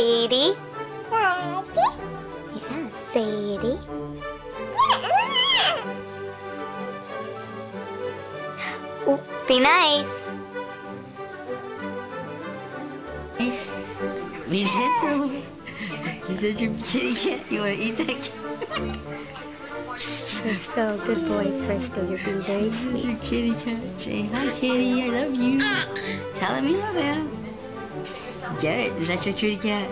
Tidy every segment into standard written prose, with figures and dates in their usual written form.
Sadie. Sadie? Yeah, Sadie. Yeah. Ooh, be nice. You said your kitty cat. You want to eat that cat? So good boy, Crystal. You're being very sweet. Your kitty cat. Say hi, kitty. I love you. Tell him you love him. Garrett, is that your kitty cat?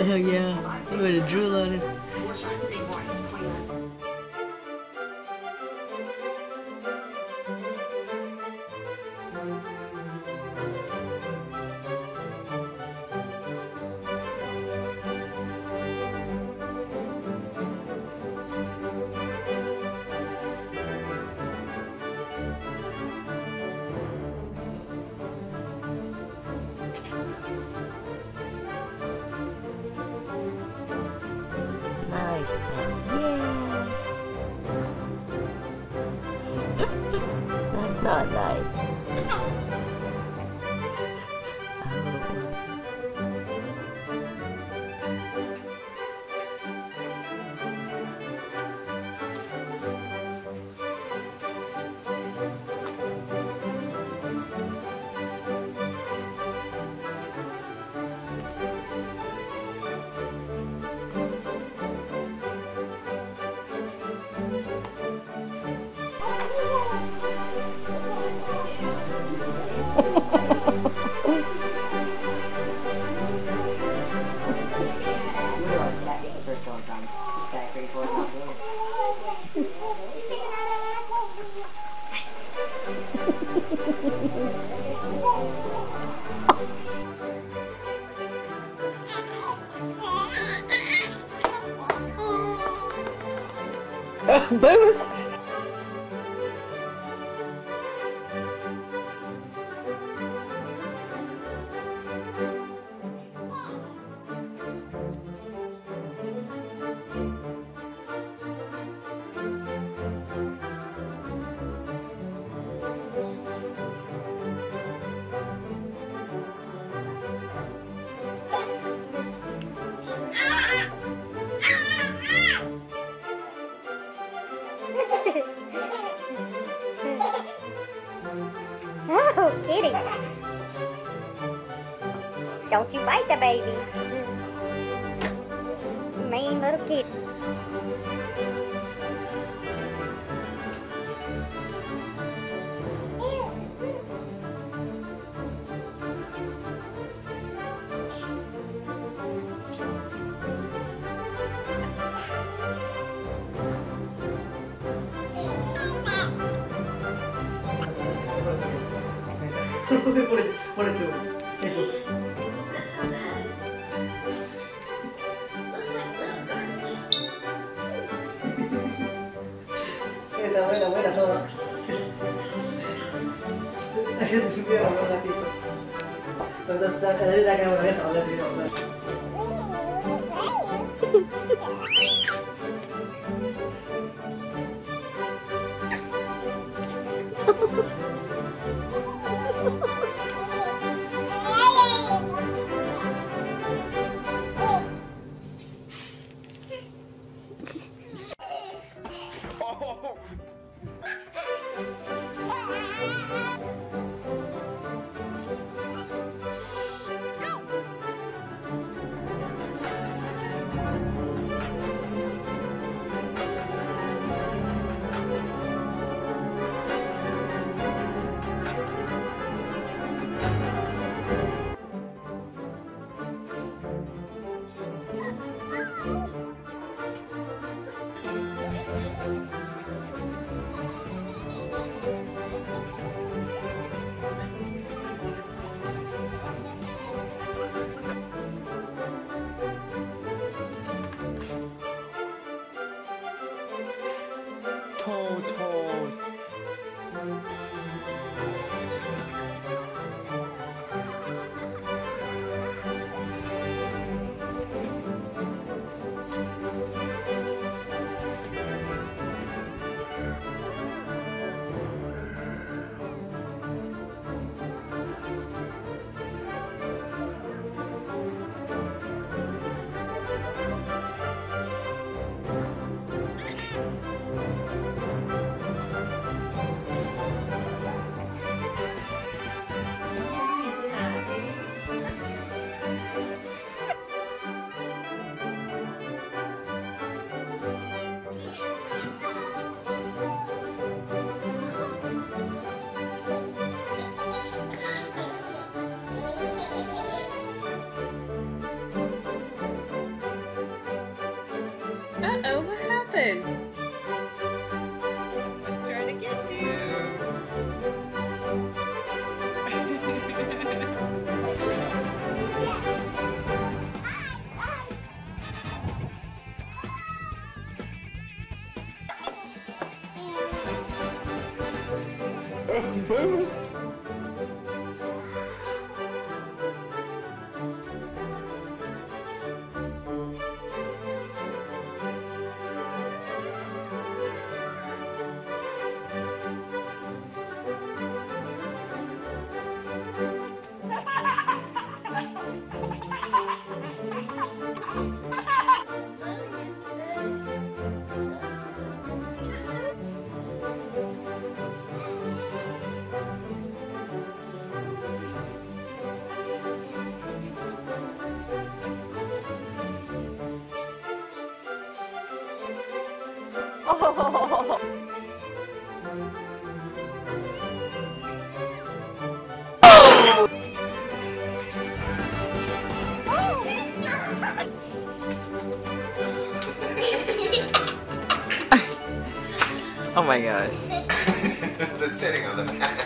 Oh yeah. I'm gonna drool on him. Nice one. Yeah. That's not nice. Boobs. Oh, kitty. Don't you bite the baby. Mean little kitty. What are you doing? That's not bad. Looks like little girl. Buena, toda. La gente se quiere hablar un ratito. La cámara deja hablar primero. nothing. I'm trying to get you. Booze. Oh my gosh. It's sitting on the mat.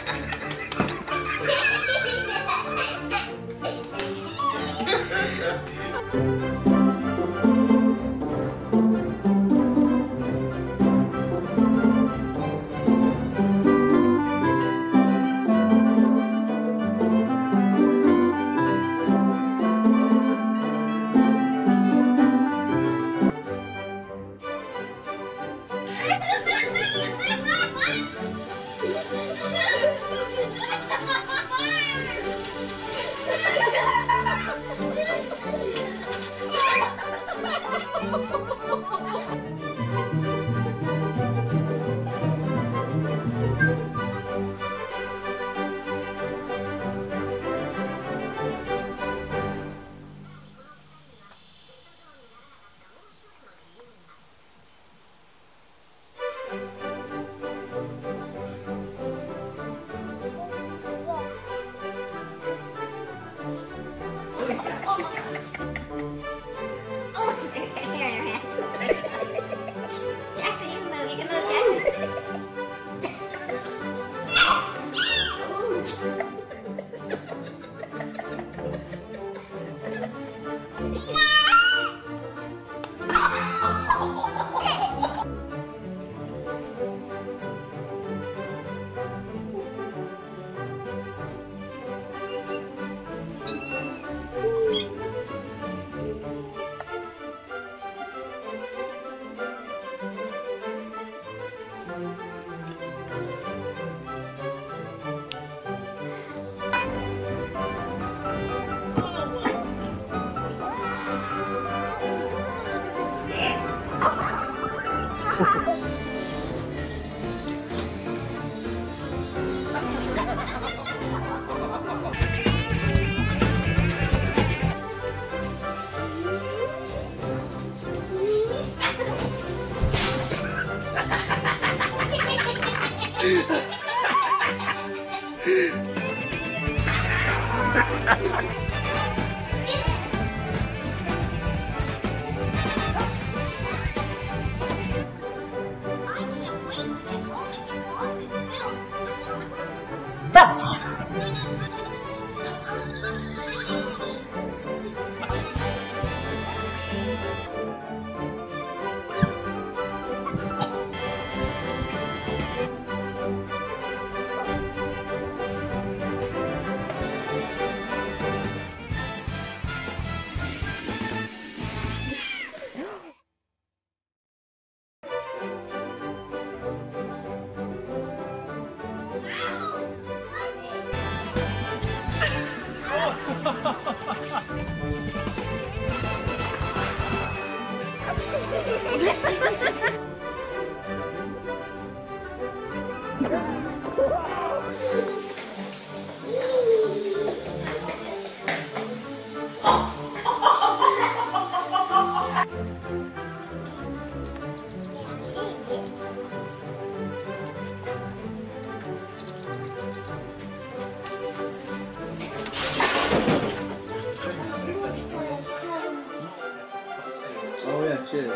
Oh yeah, cheers.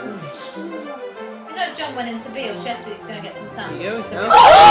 went into Beale. Jessie's going to get some sandwiches.